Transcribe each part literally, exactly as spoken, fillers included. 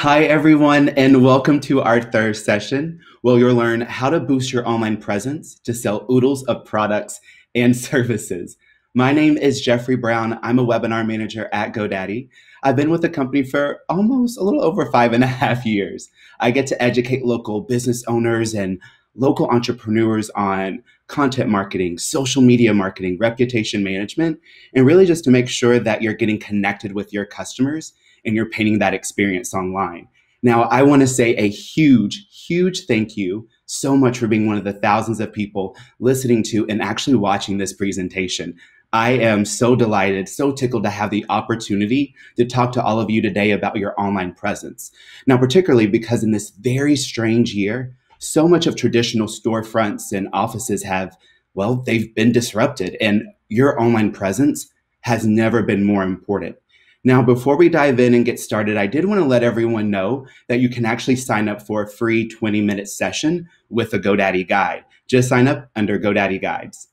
Hi everyone, and welcome to our third session where you'll learn how to boost your online presence to sell oodles of products and services. My name is Jeffrey Brown. I'm a webinar manager at GoDaddy. I've been with the company for almost a little over five and a half years. I get to educate local business owners and local entrepreneurs on content marketing, social media marketing, reputation management, and really just to make sure that you're getting connected with your customers and you're painting that experience online. Now, I want to say a huge, huge thank you so much for being one of the thousands of people listening to and actually watching this presentation. I am so delighted, so tickled to have the opportunity to talk to all of you today about your online presence. Now, particularly because in this very strange year, so much of traditional storefronts and offices have, well, they've been disrupted, and your online presence has never been more important. Now, before we dive in and get started, I did want to let everyone know that you can actually sign up for a free twenty minute session with a GoDaddy guide. Just sign up under GoDaddy Guides.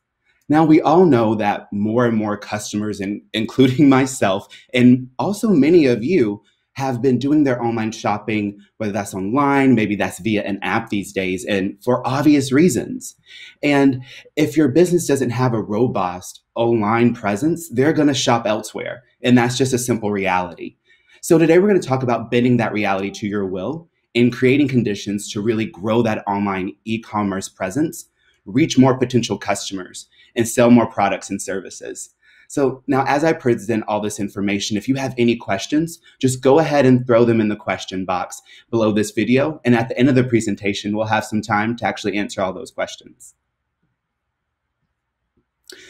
Now, we all know that more and more customers, and including myself, and also many of you, have been doing their online shopping, whether that's online, maybe that's via an app these days, and for obvious reasons. And if your business doesn't have a robust online presence, they're gonna shop elsewhere. And that's just a simple reality. So today we're gonna talk about bending that reality to your will and creating conditions to really grow that online e-commerce presence, reach more potential customers, and sell more products and services. So now, as I present all this information, if you have any questions, just go ahead and throw them in the question box below this video. And at the end of the presentation, we'll have some time to actually answer all those questions.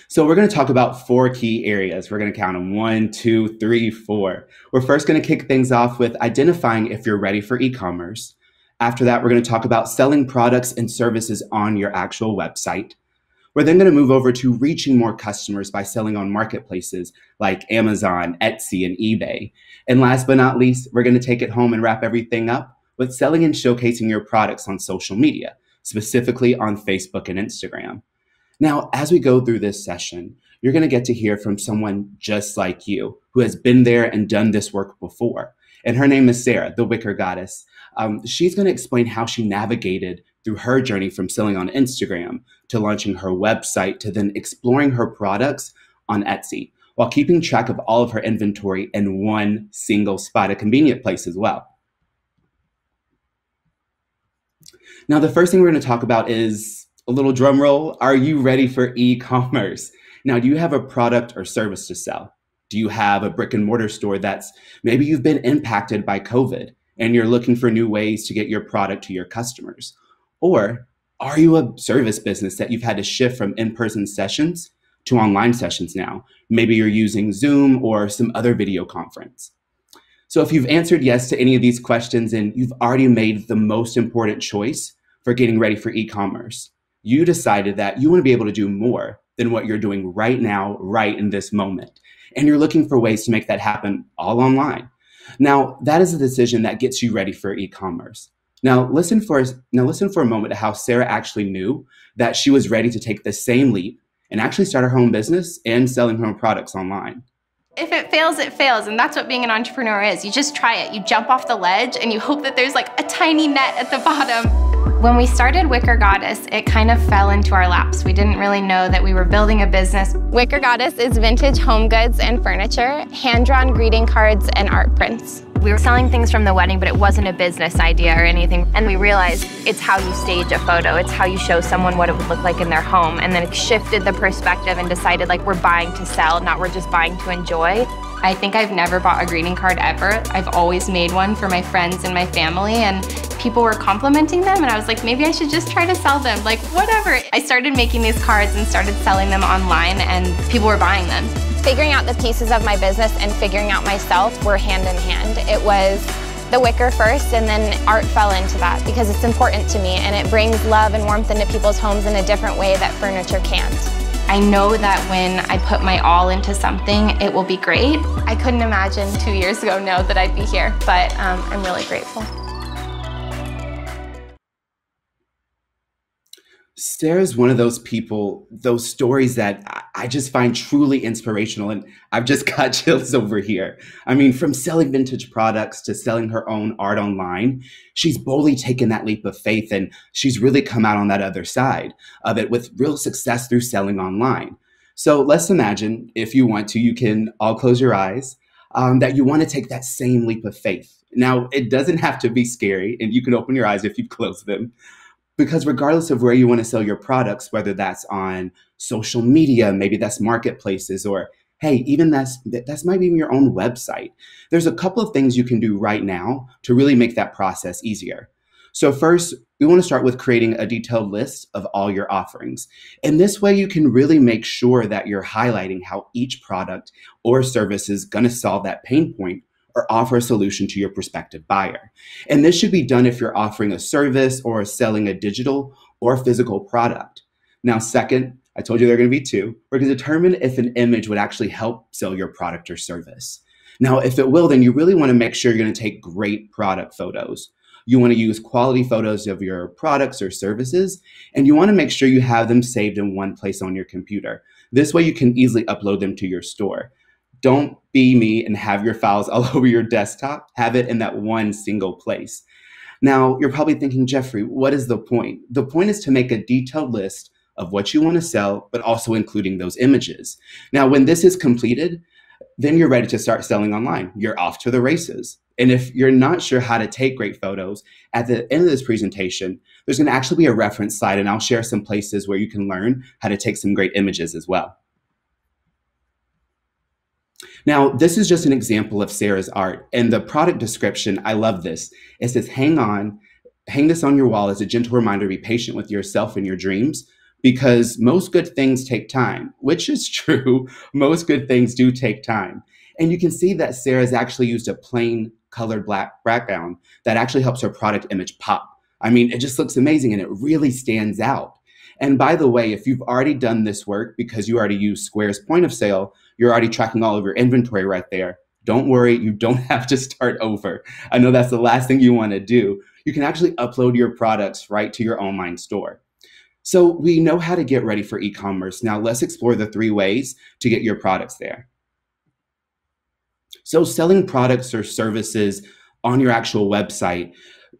So we're going to talk about four key areas. We're going to count them one, two, three, four. We're first going to kick things off with identifying if you're ready for e-commerce. After that, we're going to talk about selling products and services on your actual website. We're then going to move over to reaching more customers by selling on marketplaces like Amazon, Etsy, and eBay. And last but not least, we're going to take it home and wrap everything up with selling and showcasing your products on social media, specifically on Facebook and Instagram. Now, as we go through this session, you're going to get to hear from someone just like you who has been there and done this work before. And her name is Sarah, the Wicker Goddess. Um, she's going to explain how she navigated through her journey from selling on Instagram to launching her website to then exploring her products on Etsy while keeping track of all of her inventory in one single spot, a convenient place as well. Now, the first thing we're going to talk about is a little drum roll. Are you ready for e-commerce? Now, do you have a product or service to sell? Do you have a brick and mortar store that's maybe you've been impacted by COVID and you're looking for new ways to get your product to your customers? Or are you a service business that you've had to shift from in-person sessions to online sessions now? Maybe you're using Zoom or some other video conference. So if you've answered yes to any of these questions and you've already made the most important choice for getting ready for e-commerce, you decided that you want to be able to do more than what you're doing right now, right in this moment. And you're looking for ways to make that happen all online. Now, that is a decision that gets you ready for e-commerce. Now listen, for, now, listen for a moment to how Sarah actually knew that she was ready to take the same leap and actually start her home business and selling her own products online. If it fails, it fails. And that's what being an entrepreneur is. You just try it. You jump off the ledge and you hope that there's like a tiny net at the bottom. When we started Wicker Goddess, it kind of fell into our laps. We didn't really know that we were building a business. Wicker Goddess is vintage home goods and furniture, hand-drawn greeting cards, and art prints. We were selling things from the wedding, but it wasn't a business idea or anything. And we realized it's how you stage a photo. It's how you show someone what it would look like in their home. And then it shifted the perspective and decided like we're buying to sell, not we're just buying to enjoy. I think I've never bought a greeting card ever. I've always made one for my friends and my family, and people were complimenting them, and I was like, maybe I should just try to sell them, like whatever. I started making these cards and started selling them online, and people were buying them. Figuring out the pieces of my business and figuring out myself were hand in hand. It was the wicker first, and then art fell into that because it's important to me, and it brings love and warmth into people's homes in a different way that furniture can't. I know that when I put my all into something, it will be great. I couldn't imagine two years ago now that I'd be here, but um, I'm really grateful. Sarah's one of those people, those stories that I just find truly inspirational. And I've just got chills over here. I mean, from selling vintage products to selling her own art online, she's boldly taken that leap of faith and she's really come out on that other side of it with real success through selling online. So let's imagine, if you want to, you can all close your eyes, um, that you want to take that same leap of faith. Now, it doesn't have to be scary, and you can open your eyes if you've closed them. Because regardless of where you want to sell your products, whether that's on social media, maybe that's marketplaces, or hey, even that's, that's might be even your own website. There's a couple of things you can do right now to really make that process easier. So first, we want to start with creating a detailed list of all your offerings. And this way you can really make sure that you're highlighting how each product or service is going to solve that pain point or offer a solution to your prospective buyer. And this should be done if you're offering a service or selling a digital or physical product. Now, second, I told you there are gonna be two, we're gonna determine if an image would actually help sell your product or service. Now, if it will, then you really wanna make sure you're gonna take great product photos. You wanna use quality photos of your products or services, and you wanna make sure you have them saved in one place on your computer. This way you can easily upload them to your store. Don't be me and have your files all over your desktop. Have it in that one single place. Now, you're probably thinking, Jeffrey, what is the point? The point is to make a detailed list of what you want to sell, but also including those images. Now, when this is completed, then you're ready to start selling online. You're off to the races. And if you're not sure how to take great photos, at the end of this presentation, there's going to actually be a reference slide, and I'll share some places where you can learn how to take some great images as well. Now, this is just an example of Sarah's art, and the product description, I love this. It says, hang on, hang this on your wall as a gentle reminder to be patient with yourself and your dreams, because most good things take time, which is true. Most good things do take time. And you can see that Sarah's actually used a plain colored black background that actually helps her product image pop. I mean, it just looks amazing and it really stands out. And by the way, if you've already done this work because you already use Square's point of sale, you're already tracking all of your inventory right there. Don't worry, you don't have to start over. I know that's the last thing you want to do. You can actually upload your products right to your online store. So we know how to get ready for e-commerce. Now let's explore the three ways to get your products there. So selling products or services on your actual website,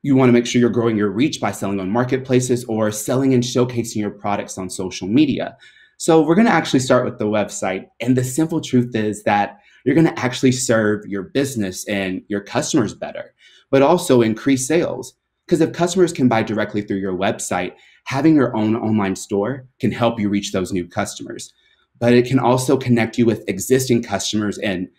you want to make sure you're growing your reach by selling on marketplaces or selling and showcasing your products on social media. So we're going to actually start with the website. And the simple truth is that you're going to actually serve your business and your customers better, but also increase sales. Because if customers can buy directly through your website, having your own online store can help you reach those new customers. But it can also connect you with existing customers and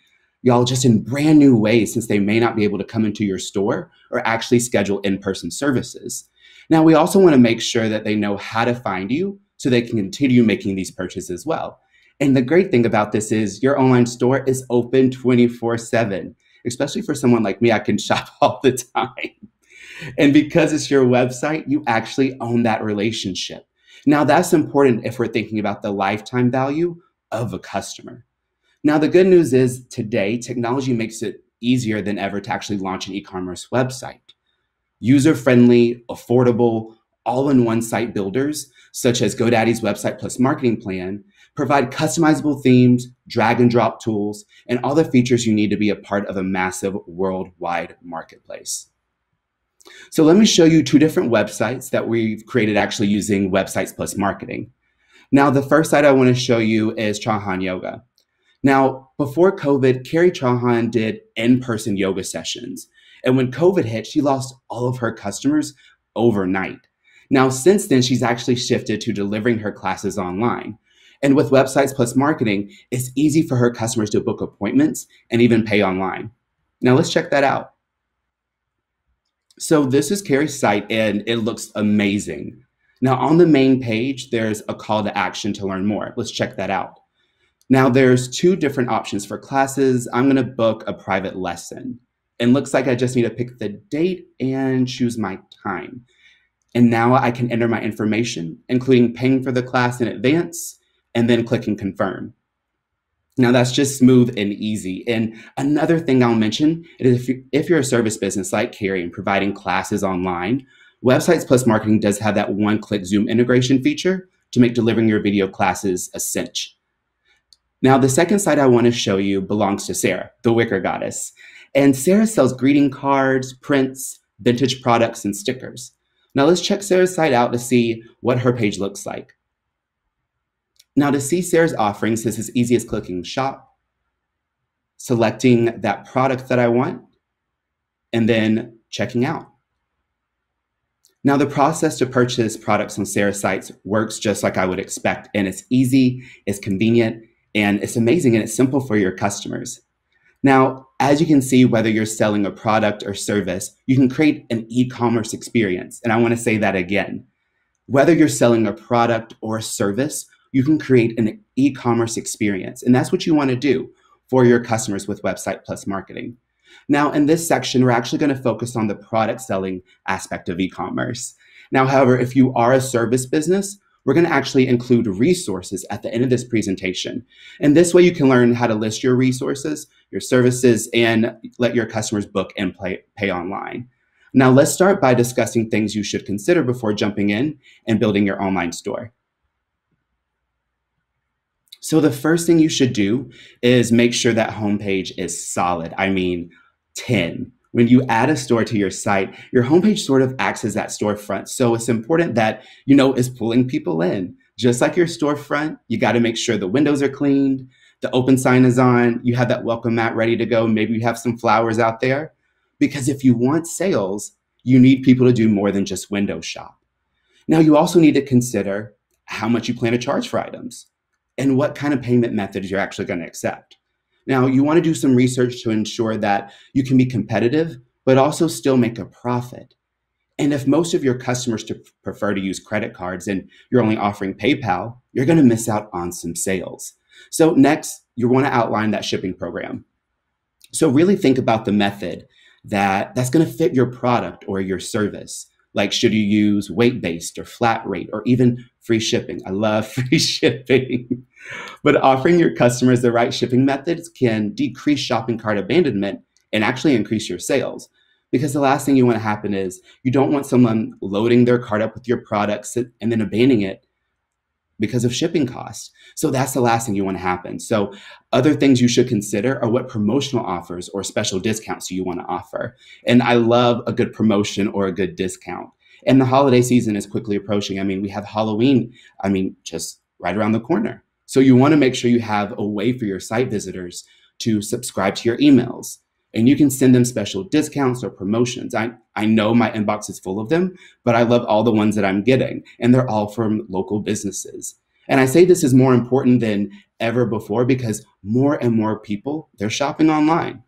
y'all just in brand new ways, since they may not be able to come into your store or actually schedule in-person services. Now, we also want to make sure that they know how to find you so they can continue making these purchases as well. And the great thing about this is your online store is open twenty-four seven, especially for someone like me. I can shop all the time. And because it's your website, you actually own that relationship. Now, that's important if we're thinking about the lifetime value of a customer. Now, the good news is today, technology makes it easier than ever to actually launch an e-commerce website. User-friendly, affordable, all-in-one site builders, such as GoDaddy's Website Plus Marketing plan, provide customizable themes, drag and drop tools, and all the features you need to be a part of a massive worldwide marketplace. So let me show you two different websites that we've created actually using Websites Plus Marketing. Now, the first site I want to show you is Chauhan Yoga. Now, before COVID, Kerri Chauhan did in-person yoga sessions. And when COVID hit, she lost all of her customers overnight. Now, since then, she's actually shifted to delivering her classes online. And with Websites Plus Marketing, it's easy for her customers to book appointments and even pay online. Now, let's check that out. So this is Kerri's site, and it looks amazing. Now, on the main page, there's a call to action to learn more. Let's check that out. Now, there's two different options for classes. I'm going to book a private lesson. And looks like I just need to pick the date and choose my time. And now I can enter my information, including paying for the class in advance, and then clicking confirm. Now that's just smooth and easy. And another thing I'll mention is if, you, if you're a service business like Kerri and providing classes online, Websites Plus Marketing does have that one-click Zoom integration feature to make delivering your video classes a cinch. Now, the second site I want to show you belongs to Sarah, the Wicker Goddess. And Sarah sells greeting cards, prints, vintage products, and stickers. Now, let's check Sarah's site out to see what her page looks like. Now, to see Sarah's offerings, this is easy as clicking Shop, selecting that product that I want, and then checking out. Now, the process to purchase products on Sarah's sites works just like I would expect, and it's easy, it's convenient, and it's amazing, and it's simple for your customers. Now, as you can see, whether you're selling a product or service, you can create an e-commerce experience. And I want to say that again. Whether you're selling a product or a service, you can create an e-commerce experience. And that's what you want to do for your customers with Website Plus Marketing. Now, in this section, we're actually going to focus on the product selling aspect of e-commerce. Now, however, if you are a service business, we're going to actually include resources at the end of this presentation. And this way you can learn how to list your resources, your services, and let your customers book and pay, pay online. Now, let's start by discussing things you should consider before jumping in and building your online store. So the first thing you should do is make sure that homepage is solid. I mean, ten. When you add a store to your site, your homepage sort of acts as that storefront. So it's important that, you know, it's pulling people in. Just like your storefront, you got to make sure the windows are cleaned, the open sign is on, you have that welcome mat ready to go, maybe you have some flowers out there. Because if you want sales, you need people to do more than just window shop. Now, you also need to consider how much you plan to charge for items and what kind of payment methods you're actually going to accept. Now, you want to do some research to ensure that you can be competitive, but also still make a profit. And if most of your customers to prefer to use credit cards and you're only offering PayPal, you're going to miss out on some sales. So next, you want to outline that shipping program. So really think about the method that, that's going to fit your product or your service. Like, should you use weight-based or flat rate or even free shipping? I love free shipping. But offering your customers the right shipping methods can decrease shopping cart abandonment and actually increase your sales. Because the last thing you want to happen is you don't want someone loading their cart up with your products and then abandoning it because of shipping costs. So that's the last thing you want to happen. So other things you should consider are what promotional offers or special discounts you want to offer. And I love a good promotion or a good discount. And the holiday season is quickly approaching. I mean, we have Halloween, I mean, just right around the corner. So you want to make sure you have a way for your site visitors to subscribe to your emails. And you can send them special discounts or promotions. I, I know my inbox is full of them, but I love all the ones that I'm getting. And they're all from local businesses. And I say this is more important than ever before because more and more people, they're shopping online.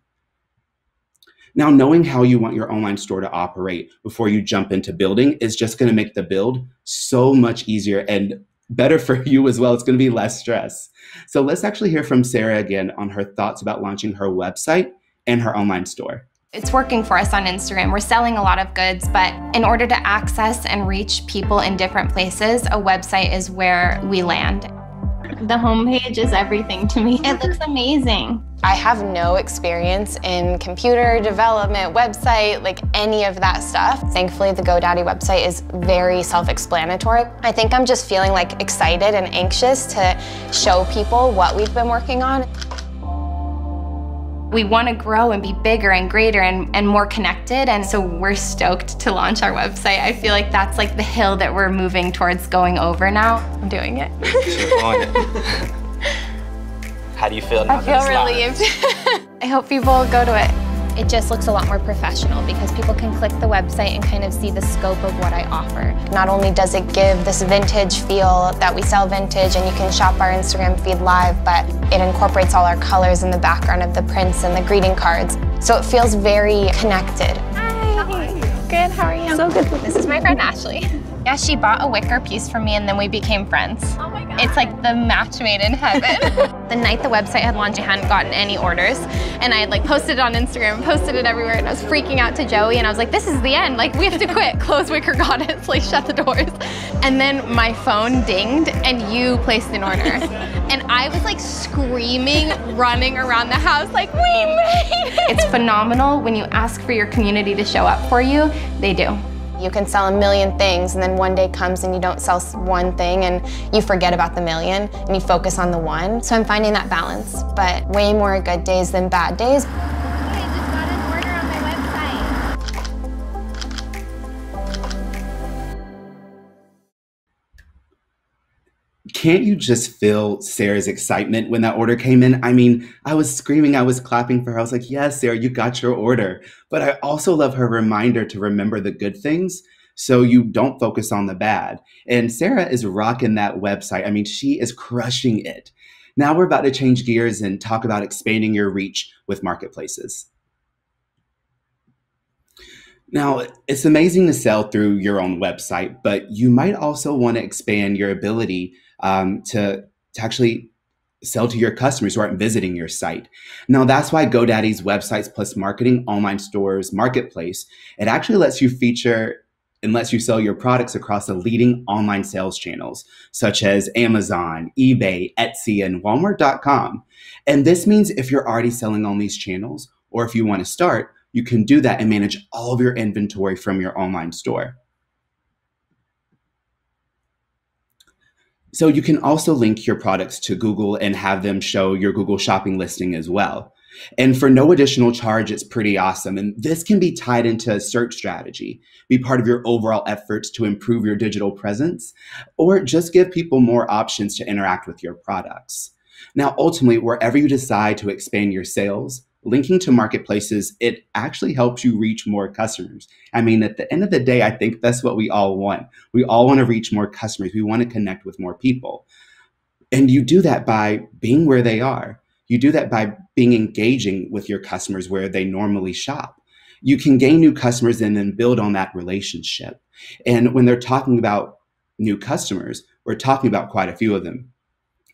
Now, knowing how you want your online store to operate before you jump into building is just going to make the build so much easier and better for you as well. It's going to be less stress. So let's actually hear from Sarah again on her thoughts about launching her website and her online store. It's working for us on Instagram. We're selling a lot of goods, but in order to access and reach people in different places, a website is where we land. The homepage is everything to me. It looks amazing. I have no experience in computer development, website, like any of that stuff. Thankfully, the GoDaddy website is very self-explanatory. I think I'm just feeling like excited and anxious to show people what we've been working on. We want to grow and be bigger and greater and, and more connected, and so we're stoked to launch our website. I feel like that's like the hill that we're moving towards going over now. I'm doing it. She's on it. How do you feel now? I feel relieved. I hope people go to it. It just looks a lot more professional because people can click the website and kind of see the scope of what I offer. Not only does it give this vintage feel that we sell vintage and you can shop our Instagram feed live, but it incorporates all our colors in the background of the prints and the greeting cards. So it feels very connected. Hi. How are you? Good, how are you? So good. This is my friend Ashley. Yeah, she bought a wicker piece from me and then we became friends. Oh my God. It's like the match made in heaven. The night the website had launched, I hadn't gotten any orders. And I had like posted it on Instagram, posted it everywhere, and I was freaking out to Joey, and I was like, this is the end, like we have to quit, close Wicker Goddess, like shut the doors. And then my phone dinged and you placed an order. And I was like screaming, running around the house, like we made it. It's phenomenal when you ask for your community to show up for you, they do. You can sell a million things, and then one day comes and you don't sell one thing and you forget about the million and you focus on the one. So I'm finding that balance, but way more good days than bad days. I just got an order on my website. Can't you just feel Sarah's excitement when that order came in? I mean, I was screaming, I was clapping for her. I was like, yes, Sarah, you got your order. But I also love her reminder to remember the good things, so you don't focus on the bad. And Sarah is rocking that website. I mean, she is crushing it. Now we're about to change gears and talk about expanding your reach with marketplaces. Now, it's amazing to sell through your own website, but you might also want to expand your ability um, to, to actually sell to your customers who aren't visiting your site. Now, that's why GoDaddy's Websites Plus Marketing Online Stores Marketplace, it actually lets you feature and lets you sell your products across the leading online sales channels, such as Amazon, eBay, Etsy, and walmart dot com. And this means if you're already selling on these channels, or if you want to start, you can do that and manage all of your inventory from your online store. So you can also link your products to Google and have them show your Google Shopping listing as well. And for no additional charge, it's pretty awesome. And this can be tied into a search strategy, be part of your overall efforts to improve your digital presence, or just give people more options to interact with your products. Now, ultimately, wherever you decide to expand your sales, linking to marketplaces, it actually helps you reach more customers. I mean, at the end of the day, I think that's what we all want. We all want to reach more customers. We want to connect with more people. And you do that by being where they are. You do that by being engaging with your customers where they normally shop. You can gain new customers and then build on that relationship. And when they're talking about new customers, we're talking about quite a few of them.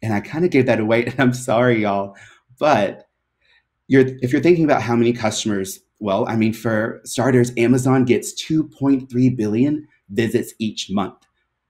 And I kind of gave that away, and I'm sorry, y'all, but you're, if you're thinking about how many customers, well, I mean, for starters, Amazon gets two point three billion visits each month.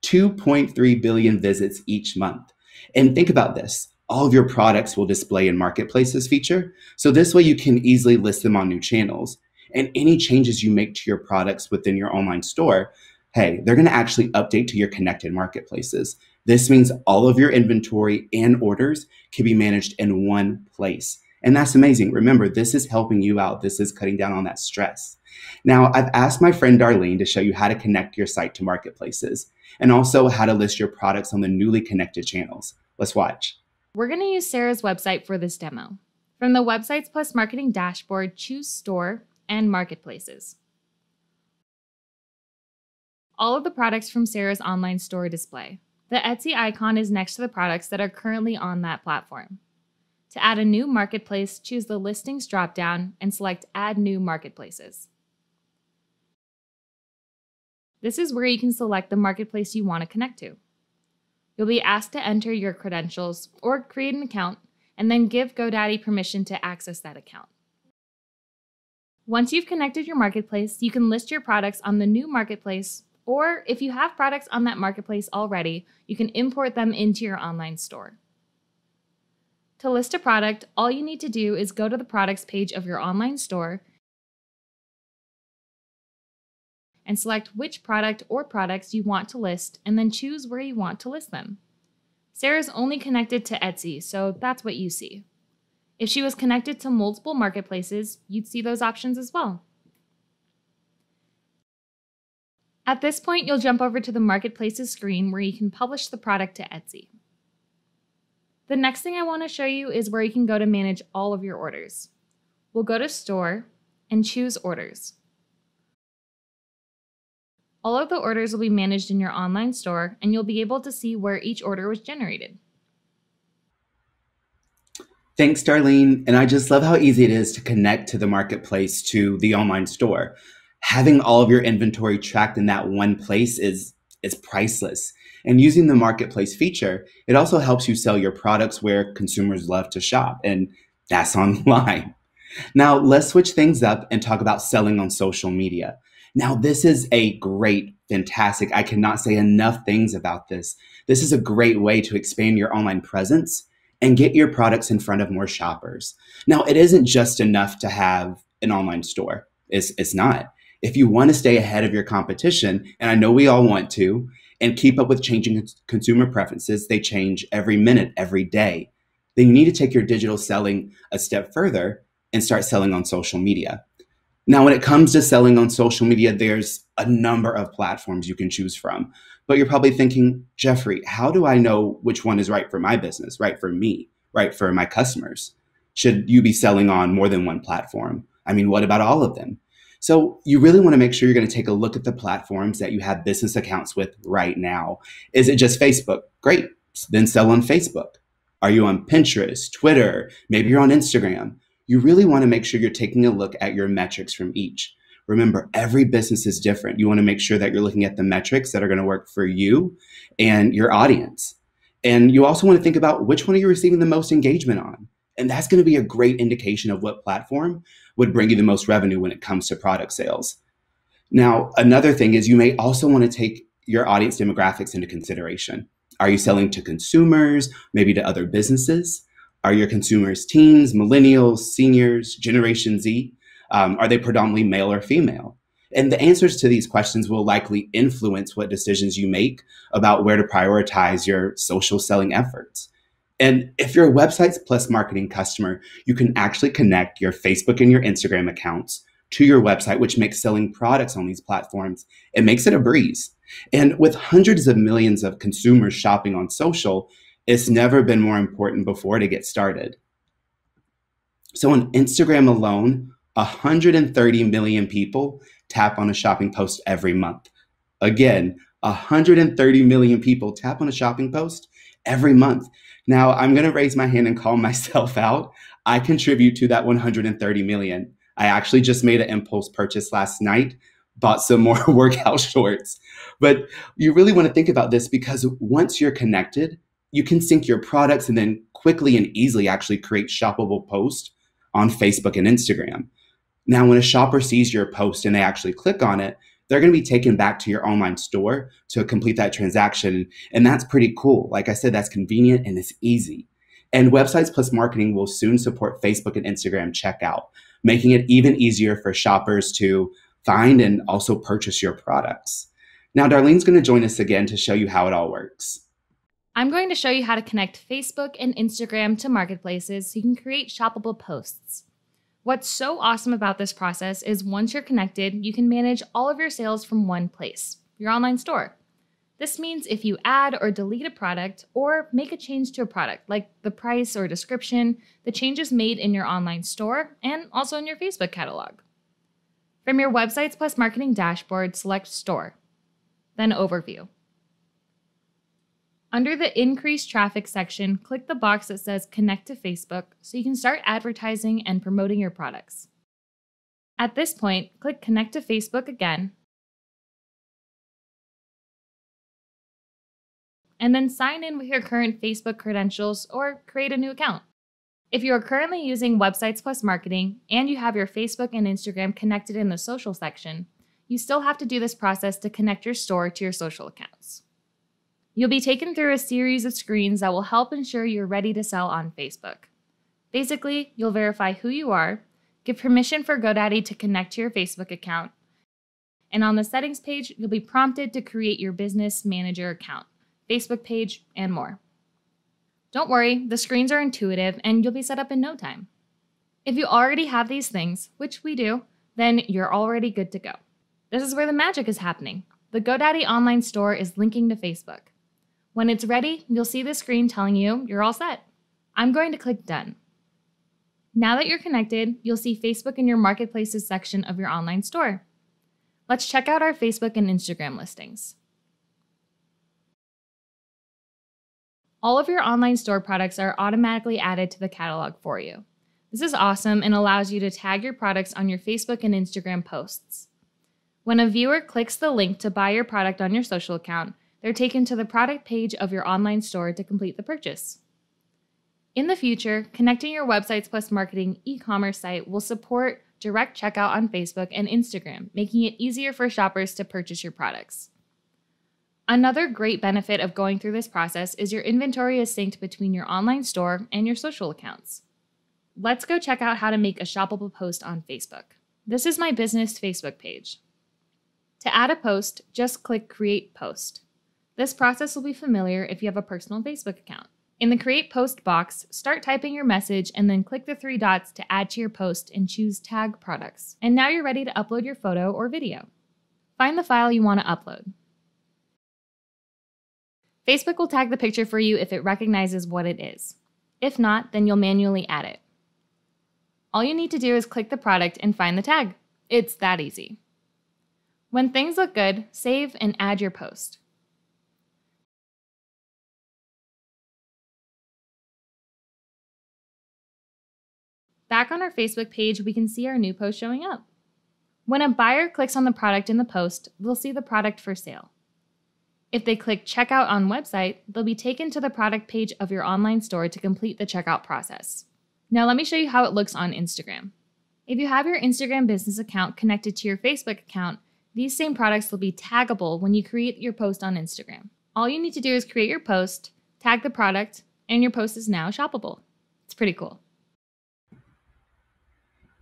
two point three billion visits each month. And think about this. All of your products will display in Marketplaces feature. So this way you can easily list them on new channels. And any changes you make to your products within your online store, hey, they're gonna actually update to your connected marketplaces. This means all of your inventory and orders can be managed in one place. And that's amazing. Remember, this is helping you out. This is cutting down on that stress. Now, I've asked my friend Darlene to show you how to connect your site to marketplaces and also how to list your products on the newly connected channels. Let's watch. We're going to use Sarah's website for this demo. From the Websites Plus Marketing dashboard, choose Store and Marketplaces. All of the products from Sarah's online store display. The Etsy icon is next to the products that are currently on that platform. To add a new marketplace, choose the Listings dropdown and select Add New Marketplaces. This is where you can select the marketplace you want to connect to. You'll be asked to enter your credentials or create an account and then give GoDaddy permission to access that account. Once you've connected your marketplace, you can list your products on the new marketplace, or if you have products on that marketplace already, you can import them into your online store. To list a product, all you need to do is go to the products page of your online store and select which product or products you want to list, and then choose where you want to list them. Sarah's only connected to Etsy, so that's what you see. If she was connected to multiple marketplaces, you'd see those options as well. At this point, you'll jump over to the Marketplaces screen where you can publish the product to Etsy. The next thing I want to show you is where you can go to manage all of your orders. We'll go to Store and choose Orders. All of the orders will be managed in your online store, and you'll be able to see where each order was generated. Thanks, Darlene. And I just love how easy it is to connect to the marketplace to the online store. Having all of your inventory tracked in that one place is, is priceless. And using the marketplace feature, it also helps you sell your products where consumers love to shop, and that's online. Now, let's switch things up and talk about selling on social media. Now, this is a great, fantastic, I cannot say enough things about this. This is a great way to expand your online presence and get your products in front of more shoppers. Now, it isn't just enough to have an online store. It's, it's not. If you want to stay ahead of your competition, and I know we all want to, and keep up with changing consumer preferences, they change every minute, every day, then you need to take your digital selling a step further and start selling on social media. Now, when it comes to selling on social media, there's a number of platforms you can choose from, but you're probably thinking, Jeffrey, how do I know which one is right for my business, right for me, right for my customers? Should you be selling on more than one platform? I mean, what about all of them? So you really want to make sure you're going to take a look at the platforms that you have business accounts with right now. Is it just Facebook? Great. Then sell on Facebook. Are you on Pinterest, Twitter? Maybe you're on Instagram. You really want to make sure you're taking a look at your metrics from each. Remember, every business is different. You want to make sure that you're looking at the metrics that are going to work for you and your audience. And you also want to think about which one are you receiving the most engagement on. And that's going to be a great indication of what platform would bring you the most revenue when it comes to product sales. Now, another thing is you may also want to take your audience demographics into consideration. Are you selling to consumers, maybe to other businesses? Are your consumers teens, millennials, seniors, Generation Z? Um, are they predominantly male or female? And the answers to these questions will likely influence what decisions you make about where to prioritize your social selling efforts. And if you're a Websites Plus Marketing customer, you can actually connect your Facebook and your Instagram accounts to your website, which makes selling products on these platforms. It makes it a breeze. And with hundreds of millions of consumers shopping on social, it's never been more important before to get started. So on Instagram alone, one hundred thirty million people tap on a shopping post every month. Again, one hundred thirty million people tap on a shopping post every month. Now, I'm going to raise my hand and call myself out. I contribute to that one hundred thirty million. I actually just made an impulse purchase last night, bought some more workout shorts. But you really want to think about this, because once you're connected, you can sync your products and then quickly and easily actually create shoppable posts on Facebook and Instagram. Now, when a shopper sees your post and they actually click on it, they're going to be taken back to your online store to complete that transaction. And that's pretty cool. Like I said, that's convenient and it's easy. And Websites Plus Marketing will soon support Facebook and Instagram checkout, making it even easier for shoppers to find and also purchase your products. Now, Darlene's going to join us again to show you how it all works. I'm going to show you how to connect Facebook and Instagram to marketplaces so you can create shoppable posts. What's so awesome about this process is once you're connected, you can manage all of your sales from one place, your online store. This means if you add or delete a product or make a change to a product, like the price or description, the change is made in your online store and also in your Facebook catalog. From your Websites Plus Marketing dashboard, select Store, then Overview. Under the Increase Traffic section, click the box that says Connect to Facebook so you can start advertising and promoting your products. At this point, click Connect to Facebook again, and then sign in with your current Facebook credentials or create a new account. If you are currently using Websites Plus Marketing and you have your Facebook and Instagram connected in the social section, you still have to do this process to connect your store to your social accounts. You'll be taken through a series of screens that will help ensure you're ready to sell on Facebook. Basically, you'll verify who you are, give permission for GoDaddy to connect to your Facebook account, and on the settings page, you'll be prompted to create your business manager account, Facebook page, and more. Don't worry, the screens are intuitive and you'll be set up in no time. If you already have these things, which we do, then you're already good to go. This is where the magic is happening. The GoDaddy online store is linking to Facebook. When it's ready, you'll see the screen telling you you're all set. I'm going to click Done. Now that you're connected, you'll see Facebook in your Marketplaces section of your online store. Let's check out our Facebook and Instagram listings. All of your online store products are automatically added to the catalog for you. This is awesome and allows you to tag your products on your Facebook and Instagram posts. When a viewer clicks the link to buy your product on your social account, they're taken to the product page of your online store to complete the purchase. In the future, connecting your Websites Plus Marketing e-commerce site will support direct checkout on Facebook and Instagram, making it easier for shoppers to purchase your products. Another great benefit of going through this process is your inventory is synced between your online store and your social accounts. Let's go check out how to make a shoppable post on Facebook. This is my business Facebook page. To add a post, just click Create Post. This process will be familiar if you have a personal Facebook account. In the Create Post box, start typing your message and then click the three dots to add to your post and choose Tag Products. And now you're ready to upload your photo or video. Find the file you want to upload. Facebook will tag the picture for you if it recognizes what it is. If not, then you'll manually add it. All you need to do is click the product and find the tag. It's that easy. When things look good, save and add your post. Back on our Facebook page, we can see our new post showing up. When a buyer clicks on the product in the post, they'll see the product for sale. If they click Checkout on Website, they'll be taken to the product page of your online store to complete the checkout process. Now let me show you how it looks on Instagram. If you have your Instagram business account connected to your Facebook account, these same products will be taggable when you create your post on Instagram. All you need to do is create your post, tag the product, and your post is now shoppable. It's pretty cool.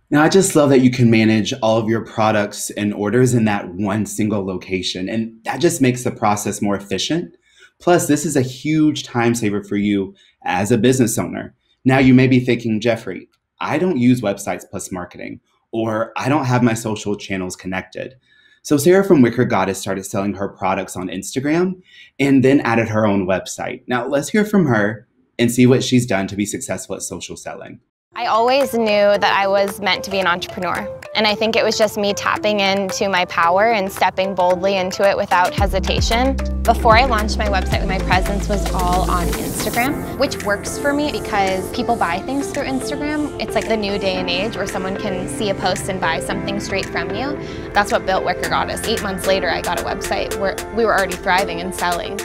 Now, I just love that you can manage all of your products and orders in that one single location, and that just makes the process more efficient. Plus, this is a huge time saver for you as a business owner. Now, you may be thinking, Jeffrey, I don't use Websites plus Marketing, or I don't have my social channels connected. So Sarah from Wicker Goddess started selling her products on Instagram and then added her own website. Now, let's hear from her and see what she's done to be successful at social selling. I always knew that I was meant to be an entrepreneur, and I think it was just me tapping into my power and stepping boldly into it without hesitation. Before I launched my website, my presence was all on Instagram, which works for me because people buy things through Instagram. It's like the new day and age where someone can see a post and buy something straight from you. That's what built Wicker Goddess. Eight months later, I got a website where we were already thriving and selling.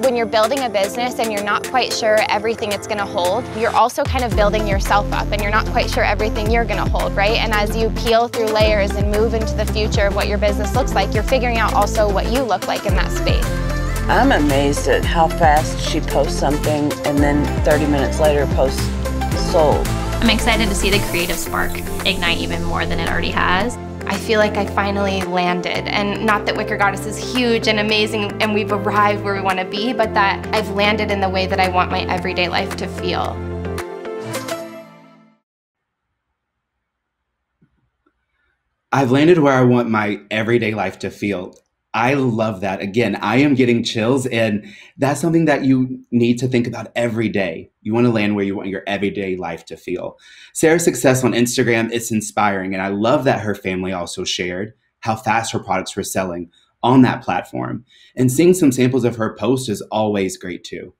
When you're building a business and you're not quite sure everything it's going to hold, you're also kind of building yourself up and you're not quite sure everything you're going to hold, right? And as you peel through layers and move into the future of what your business looks like, you're figuring out also what you look like in that space. I'm amazed at how fast she posts something and then thirty minutes later posts sold. I'm excited to see the creative spark ignite even more than it already has. I feel like I finally landed, and not that Wicker Goddess is huge and amazing and we've arrived where we want to be, but that I've landed in the way that I want my everyday life to feel. I've landed where I want my everyday life to feel. I love that. Again, I am getting chills, and that's something that you need to think about every day. You want to land where you want your everyday life to feel. Sarah's success on Instagram, it's inspiring, and I love that her family also shared how fast her products were selling on that platform. And seeing some samples of her posts is always great too.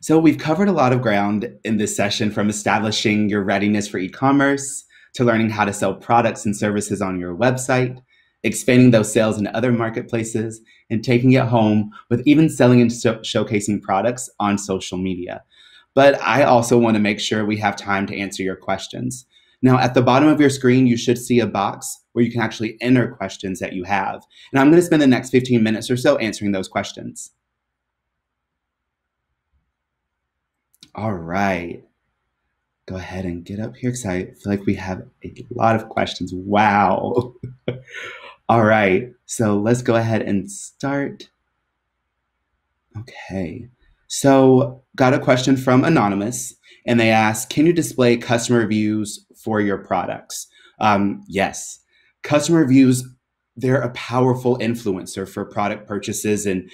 So we've covered a lot of ground in this session, from establishing your readiness for e-commerce to learning how to sell products and services on your website, expanding those sales into other marketplaces, and taking it home with even selling and so showcasing products on social media. But I also want to make sure we have time to answer your questions. Now, at the bottom of your screen, you should see a box where you can actually enter questions that you have. And I'm going to spend the next fifteen minutes or so answering those questions. All right. Go ahead and get up here because I feel like we have a lot of questions. Wow. All right, so let's go ahead and start. Okay, so got a question from Anonymous, and they asked, can you display customer reviews for your products? Um, yes, customer reviews, they're a powerful influencer for product purchases, and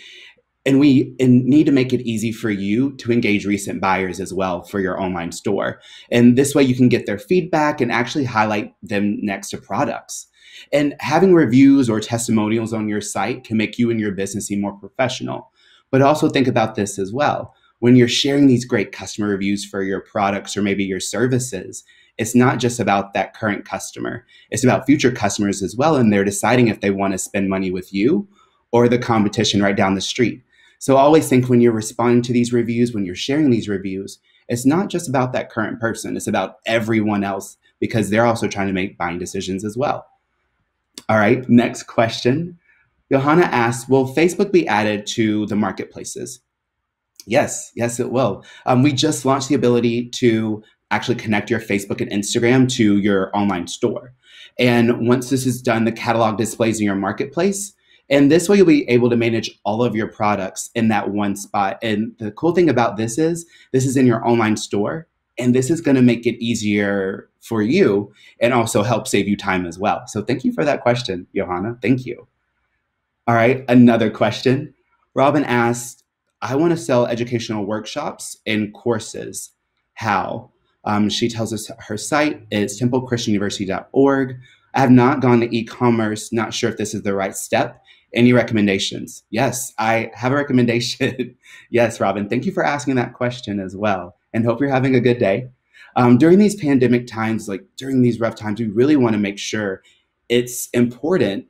And we and need to make it easy for you to engage recent buyers as well for your online store. And this way you can get their feedback and actually highlight them next to products. And having reviews or testimonials on your site can make you and your business seem more professional. But also think about this as well. When you're sharing these great customer reviews for your products or maybe your services, it's not just about that current customer. It's about future customers as well. And they're deciding if they want to spend money with you or the competition right down the street. So always think, when you're responding to these reviews, when you're sharing these reviews, it's not just about that current person, it's about everyone else, because they're also trying to make buying decisions as well. All right, next question. Johanna asks, will Facebook be added to the marketplaces? Yes, yes, it will. Um, we just launched the ability to actually connect your Facebook and Instagram to your online store. And once this is done, the catalog displays in your marketplace. And this way you'll be able to manage all of your products in that one spot. And the cool thing about this is, this is in your online store, and this is gonna make it easier for you and also help save you time as well. So thank you for that question, Johanna, thank you. All right, another question. Robin asked, I wanna sell educational workshops and courses, how? Um, she tells us her site is temple christian university dot org. I have not gone to e-commerce, not sure if this is the right step. Any recommendations? Yes, I have a recommendation. Yes, Robin, thank you for asking that question as well, and hope you're having a good day. Um, during these pandemic times, like during these rough times, we really wanna make sure it's important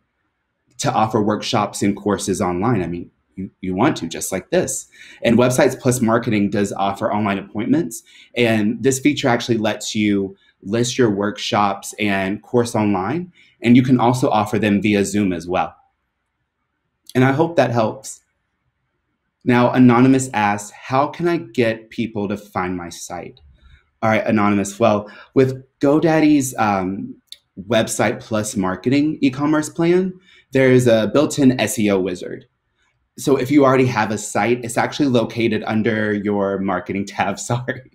to offer workshops and courses online. I mean, you, you want to, just like this. And Websites Plus Marketing does offer online appointments. And this feature actually lets you list your workshops and course online, and you can also offer them via Zoom as well. And I hope that helps. Now, Anonymous asks, how can I get people to find my site? All right, Anonymous, well, with GoDaddy's um, Website Plus Marketing e-commerce plan, there's a built-in S E O wizard. So if you already have a site, it's actually located under your marketing tab, sorry.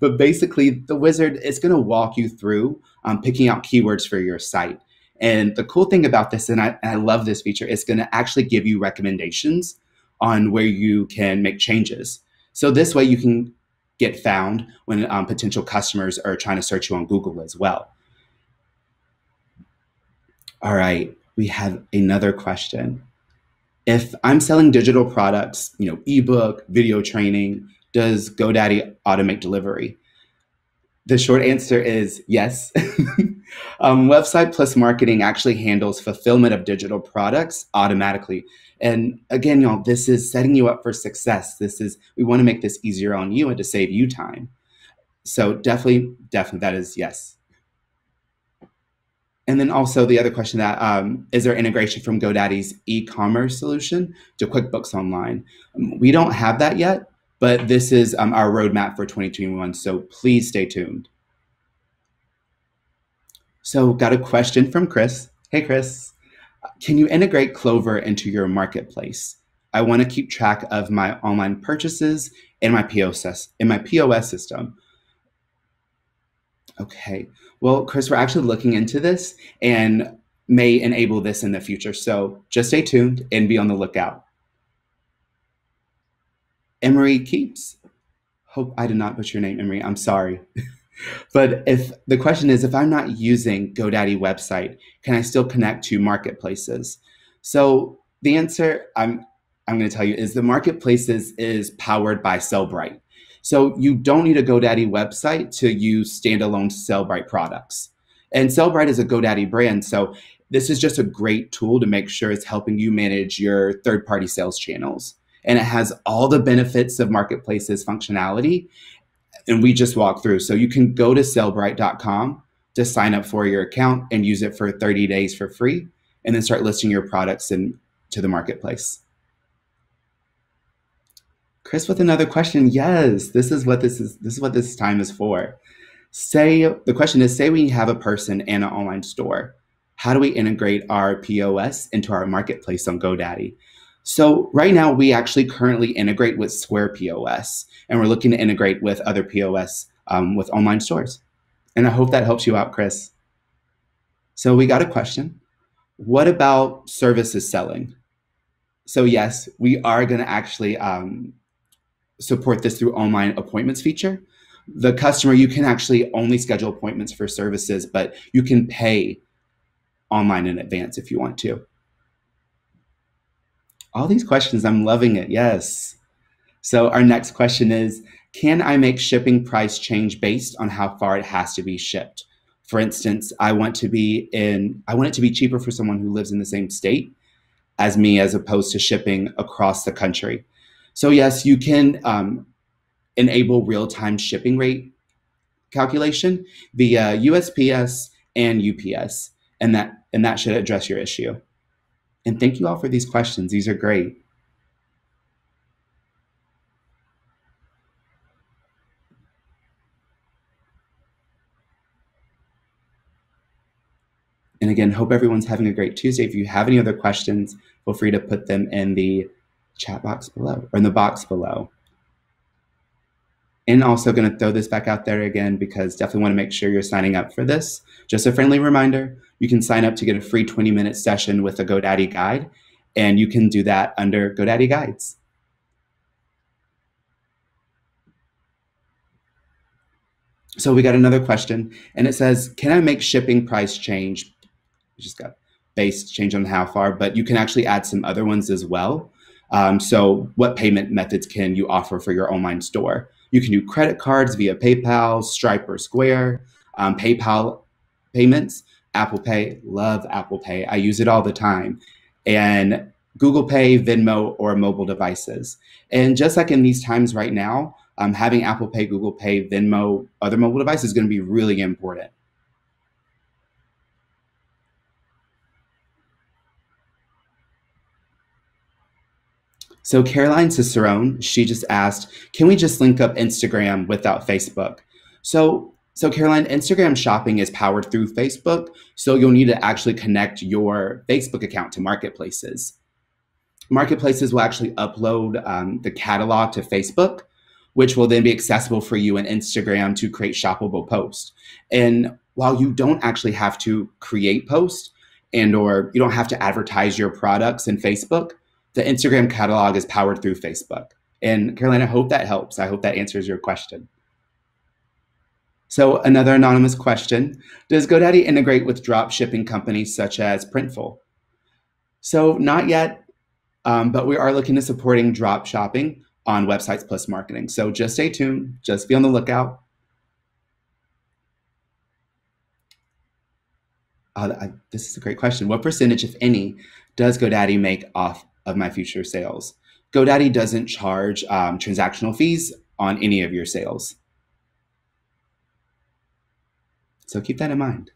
But basically, the wizard is going to walk you through um, picking out keywords for your site. And the cool thing about this, and I, and I love this feature, it's going to actually give you recommendations on where you can make changes. So this way you can get found when um, potential customers are trying to search you on Google as well. All right, we have another question. If I'm selling digital products, you know, ebook, video training, does GoDaddy automate delivery? The short answer is yes. um, Website Plus Marketing actually handles fulfillment of digital products automatically. And again, y'all, this is setting you up for success. This is, we wanna make this easier on you and to save you time. So definitely, definitely that is yes. And then also the other question that, um, is there integration from GoDaddy's e-commerce solution to QuickBooks Online? We don't have that yet, but this is um, our roadmap for twenty twenty-one, so please stay tuned. So got a question from Chris. Hey, Chris, can you integrate Clover into your marketplace? I want to keep track of my online purchases and my P O S, in my P O S system. Okay, well, Chris, we're actually looking into this and may enable this in the future, so just stay tuned and be on the lookout. Emery Keeps, hope I did not put your name, Emery, I'm sorry. But if the question is, if I'm not using GoDaddy website, can I still connect to marketplaces? So the answer I'm, I'm gonna tell you is the marketplaces is powered by Sellbrite. So you don't need a GoDaddy website to use standalone Sellbrite products. And Sellbrite is a GoDaddy brand, so this is just a great tool to make sure it's helping you manage your third-party sales channels. And it has all the benefits of marketplaces functionality, and we just walked through. So you can go to sellbrite dot com to sign up for your account and use it for thirty days for free, and then start listing your products in, to the marketplace. Chris with another question. Yes, this is what this is. This is what this time is for. Say, the question is, say we have a person and an online store. How do we integrate our P O S into our marketplace on GoDaddy? So right now we actually currently integrate with Square P O S, and we're looking to integrate with other P O S um, with online stores. And I hope that helps you out, Chris. So we got a question. What about services selling? So yes, we are gonna actually um, support this through online appointments feature. The customer, you can actually only schedule appointments for services, but you can pay online in advance if you want to. All these questions, I'm loving it, yes. So our next question is, can I make shipping price change based on how far it has to be shipped? For instance, I want to be in, I want it to be cheaper for someone who lives in the same state as me as opposed to shipping across the country. So yes, you can um, enable real-time shipping rate calculation via U S P S and U P S, and that, and that should address your issue. And thank you all for these questions. These are great. And again, hope everyone's having a great Tuesday. If you have any other questions, feel free to put them in the chat box below or in the box below. And also going to throw this back out there again, because definitely want to make sure you're signing up for this. Just a friendly reminder, you can sign up to get a free twenty minute session with a GoDaddy guide, and you can do that under GoDaddy Guides. So we got another question, and it says, can I make shipping price change? We just got base change on how far, but you can actually add some other ones as well. Um, so what payment methods can you offer for your online store? You can do credit cards via PayPal, Stripe or Square, um, PayPal payments, Apple Pay, love Apple Pay. I use it all the time. And Google Pay, Venmo, or mobile devices. And just like in these times right now, um, having Apple Pay, Google Pay, Venmo, other mobile devices is going to be really important. So Caroline Cicerone, she just asked, can we just link up Instagram without Facebook? So, so Caroline, Instagram shopping is powered through Facebook, so you'll need to actually connect your Facebook account to Marketplaces. Marketplaces will actually upload um, the catalog to Facebook, which will then be accessible for you in Instagram to create shoppable posts. And while you don't actually have to create posts and or you don't have to advertise your products in Facebook, the Instagram catalog is powered through Facebook. And Caroline, I hope that helps. I hope that answers your question. So another anonymous question, does GoDaddy integrate with drop shipping companies such as Printful? So not yet, um, but we are looking to supporting drop shopping on Websites Plus Marketing. So just stay tuned, just be on the lookout. Uh, I, this is a great question. What percentage, if any, does GoDaddy make off of my future sales? GoDaddy doesn't charge um, transactional fees on any of your sales. So keep that in mind.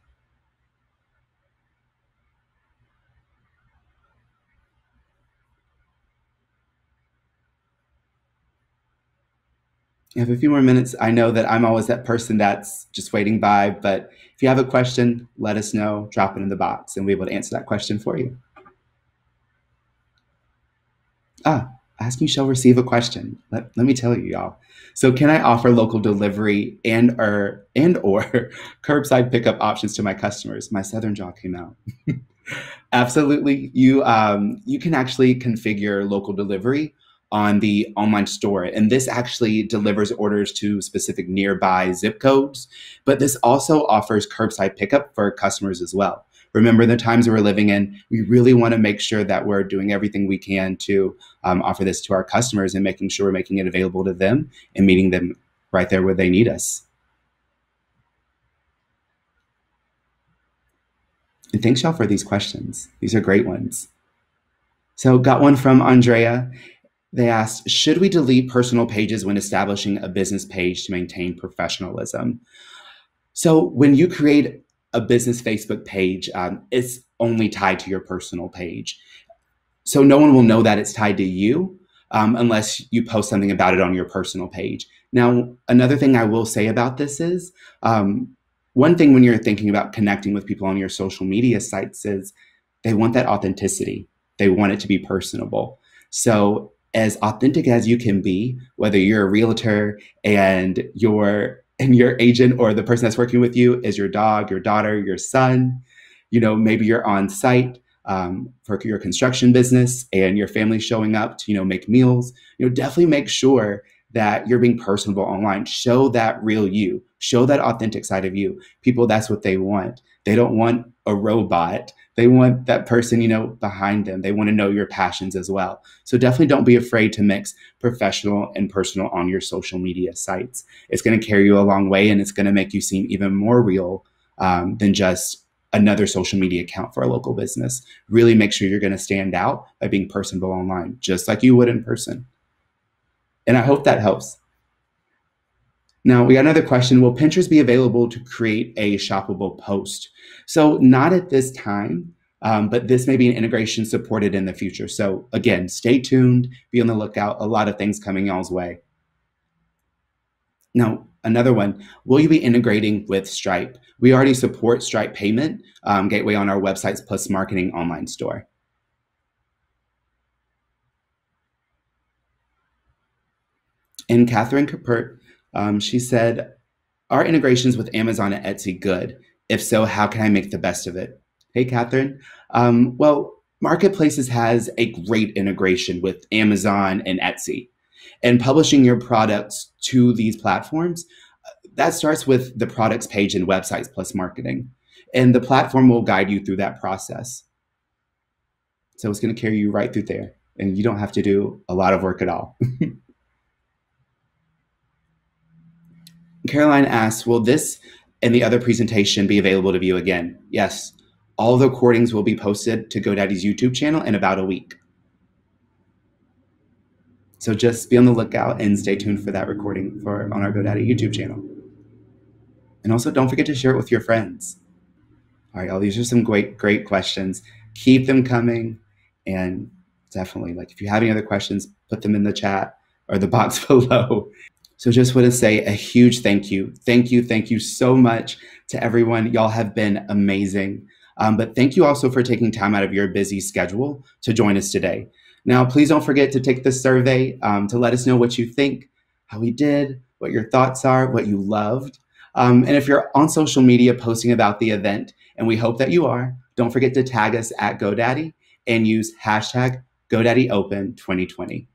I have a few more minutes. I know that I'm always that person that's just waiting by, but if you have a question, let us know, drop it in the box, and we'll be able to answer that question for you. Ah, ask you shall receive a question. Let, let me tell you, y'all. So can I offer local delivery and or, and or curbside pickup options to my customers? My Southern jaw came out. Absolutely. You, um, you can actually configure local delivery on the online store. And this actually delivers orders to specific nearby zip codes. But this also offers curbside pickup for customers as well. Remember the times we're living in, we really want to make sure that we're doing everything we can to um, offer this to our customers and making sure we're making it available to them and meeting them right there where they need us. And thanks y'all for these questions. These are great ones. So got one from Andrea. They asked, should we delete personal pages when establishing a business page to maintain professionalism? So when you create a business Facebook page, um, it's only tied to your personal page. So no one will know that it's tied to you um, unless you post something about it on your personal page. Now, another thing I will say about this is, um, one thing when you're thinking about connecting with people on your social media sites is they want that authenticity. They want it to be personable. So as authentic as you can be, whether you're a realtor and you're and your agent or the person that's working with you is your dog, your daughter, your son, you know, maybe you're on site um, for your construction business and your family showing up to, you know, make meals, you know, definitely make sure that you're being personable online. Show that real you, show that authentic side of you. People, that's what they want. They don't want a robot. They want that person, you know, behind them. They want to know your passions as well. So definitely don't be afraid to mix professional and personal on your social media sites. It's going to carry you a long way, and it's going to make you seem even more real um, than just another social media account for a local business. Really make sure you're going to stand out by being personable online, just like you would in person. And I hope that helps. Now, we got another question. Will Pinterest be available to create a shoppable post? So not at this time, um, but this may be an integration supported in the future. So again, stay tuned, be on the lookout. A lot of things coming y'all's way. Now, Another one, will you be integrating with Stripe? We already support Stripe payment um, gateway on our Websites Plus Marketing online store. And Catherine Kapert, um, she said, are integrations with Amazon and Etsy good? If so, how can I make the best of it? Hey, Catherine. Um, well, Marketplaces has a great integration with Amazon and Etsy. And publishing your products to these platforms, that starts with the products page in Websites Plus Marketing. And the platform will guide you through that process. So it's going to carry you right through there. And you don't have to do a lot of work at all. Caroline asks, will this and the other presentation be available to view again? Yes. All the recordings will be posted to GoDaddy's YouTube channel in about a week. So just be on the lookout and stay tuned for that recording for on our GoDaddy YouTube channel. And also don't forget to share it with your friends. All right, y'all, these are some great, great questions. Keep them coming. And definitely, like, if you have any other questions, put them in the chat or the box below. So just want to say a huge thank you. Thank you, thank you so much to everyone. Y'all have been amazing. Um, but thank you also for taking time out of your busy schedule to join us today. Now, please don't forget to take this survey um, to let us know what you think, how we did, what your thoughts are, what you loved. Um, and if you're on social media posting about the event, and we hope that you are, don't forget to tag us at GoDaddy and use hashtag GoDaddy Open twenty twenty.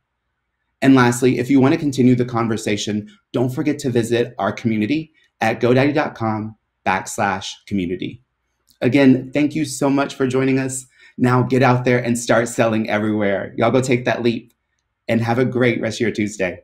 And lastly, if you want to continue the conversation, don't forget to visit our community at GoDaddy.com backslash community. Again, thank you so much for joining us. Now get out there and start selling everywhere. Y'all go take that leap and have a great rest of your Tuesday.